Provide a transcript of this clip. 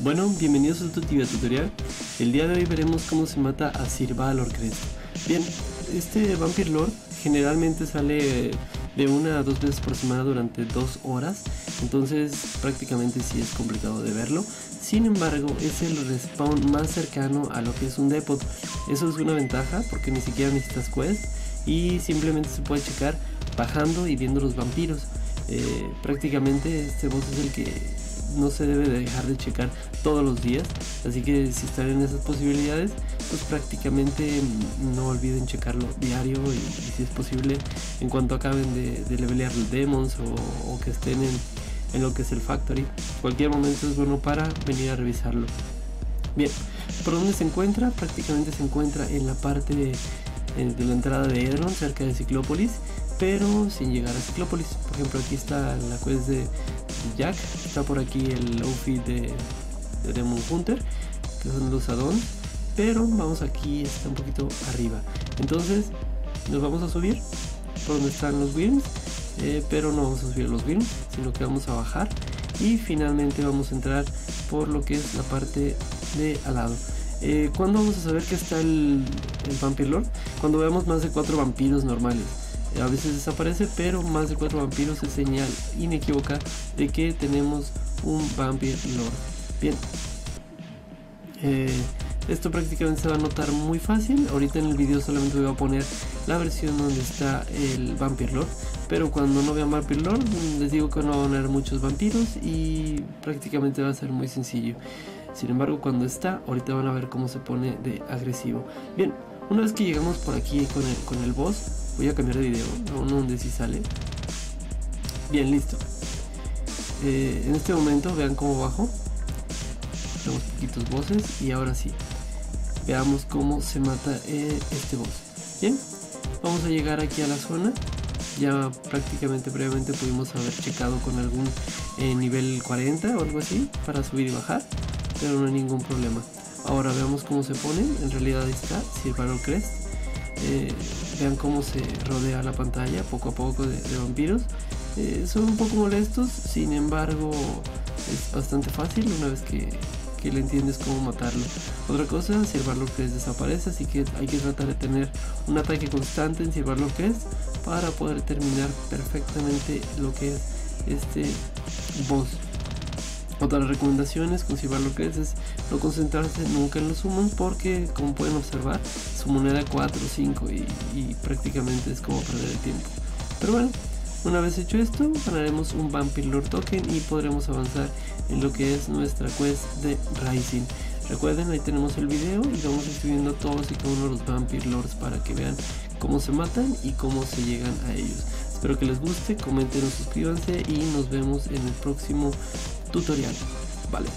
Bueno, bienvenidos a otro Tibia tutorial. El día de hoy veremos cómo se mata a Sir Valorcrest. Bien, este Vampire Lord generalmente sale de una a dos veces por semana durante 2 horas, entonces prácticamente sí es complicado de verlo. Sin embargo, es el respawn más cercano a lo que es un depot. Eso es una ventaja porque ni siquiera necesitas quest y simplemente se puede checar bajando y viendo los vampiros. Prácticamente este boss es el que no se debe dejar de checar todos los días, así que si están en esas posibilidades, pues prácticamente no olviden checarlo diario y si es posible en cuanto acaben de levelear los demons o que estén en lo que es el factory. Cualquier momento es bueno para venir a revisarlo. Bien, ¿por dónde se encuentra? Prácticamente se encuentra en la parte de la entrada de Edron, cerca de Ciclópolis, pero sin llegar a Ciclópolis. Por ejemplo, aquí está la quest de Jack, está por aquí el outfit de Demon Hunter, que son los addons, pero vamos aquí, está un poquito arriba, entonces nos vamos a subir por donde están los Wyrms, pero no vamos a subir los Wyrms, sino que vamos a bajar y finalmente vamos a entrar por lo que es la parte de al lado. ¿Cuándo vamos a saber que está el Vampire Lord? Cuando veamos más de 4 vampiros normales. A veces desaparece, pero más de 4 vampiros es señal inequívoca de que tenemos un Vampire Lord. Bien, esto prácticamente se va a notar muy fácil. Ahorita en el video solamente voy a poner la versión donde está el Vampire Lord, pero cuando no vean Vampire Lord les digo que no van a haber muchos vampiros y prácticamente va a ser muy sencillo. Sin embargo, cuando está, ahorita van a ver cómo se pone de agresivo. Bien, una vez que llegamos por aquí con el boss, voy a cambiar de video a uno donde sí sale. Bien, listo. En este momento vean cómo bajo. Tenemos poquitos bosses y ahora sí. Veamos cómo se mata este boss. Bien, vamos a llegar aquí a la zona. Ya prácticamente previamente pudimos haber checado con algún nivel 40 o algo así para subir y bajar, pero no hay ningún problema. Ahora veamos cómo se pone. En realidad ahí está Sir Valorcrest. Vean cómo se rodea la pantalla poco a poco de vampiros. Son un poco molestos, sin embargo es bastante fácil una vez que le entiendes cómo matarlo. Otra cosa, Sir Valorcrest desaparece, así que hay que tratar de tener un ataque constante en Sir Valorcrest para poder terminar perfectamente lo que es este boss. Otras recomendaciones con Sir Valorcrest es no concentrarse nunca en los summons porque, como pueden observar, su moneda 4 o 5 y prácticamente es como perder el tiempo. Pero bueno, una vez hecho esto, ganaremos un Vampire Lord Token y podremos avanzar en lo que es nuestra quest de Rising. Recuerden, ahí tenemos el video y vamos subiendo todos y cada uno de los Vampire Lords para que vean cómo se matan y cómo se llegan a ellos. Espero que les guste, comenten o suscríbanse y nos vemos en el próximo tutorial. Vale.